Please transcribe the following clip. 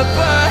above.